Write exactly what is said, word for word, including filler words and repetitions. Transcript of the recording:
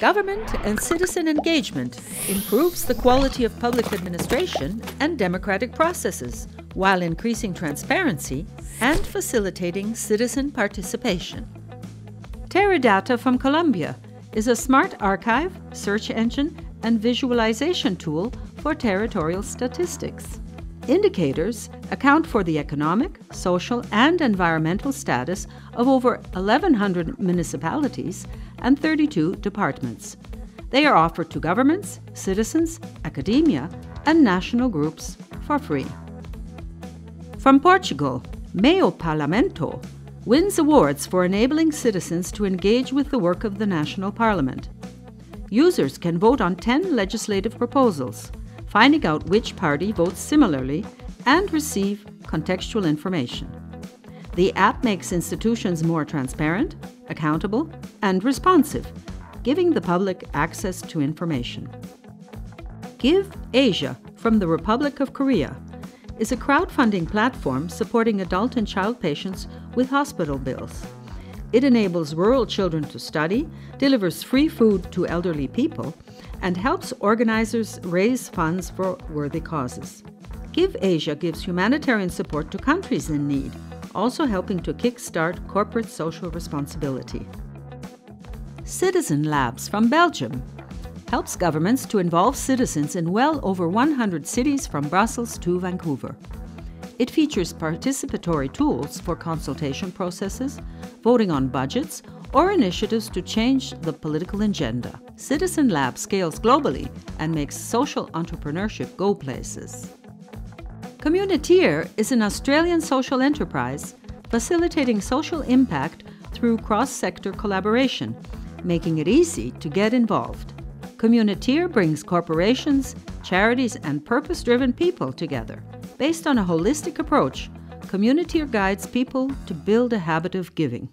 Government and citizen engagement improves the quality of public administration and democratic processes, while increasing transparency and facilitating citizen participation. TerriData from Colombia is a smart archive, search engine, and visualization tool for territorial statistics. Indicators account for the economic, social, and environmental status of over eleven hundred municipalities and thirty-two departments. They are offered to governments, citizens, academia, and national groups for free. From Portugal, meuParlamento wins awards for enabling citizens to engage with the work of the national parliament. Users can vote on ten legislative proposals, finding out which party votes similarly, and receive contextual information. The app makes institutions more transparent, accountable, and responsive, giving the public access to information. GIVE.asia from the Republic of Korea is a crowdfunding platform supporting adult and child patients with hospital bills. It enables rural children to study, delivers free food to elderly people, and helps organizers raise funds for worthy causes. GIVE.asia gives humanitarian support to countries in need, also helping to kickstart corporate social responsibility. CitizenLab from Belgium helps governments to involve citizens in well over one hundred cities from Brussels to Vancouver. It features participatory tools for consultation processes, voting on budgets, or initiatives to change the political agenda. CitizenLab scales globally and makes social entrepreneurship go places. Communiteer is an Australian social enterprise facilitating social impact through cross-sector collaboration, making it easy to get involved. Communiteer brings corporations, charities, and purpose-driven people together. Based on a holistic approach, Communiteer guides people to build a habit of giving.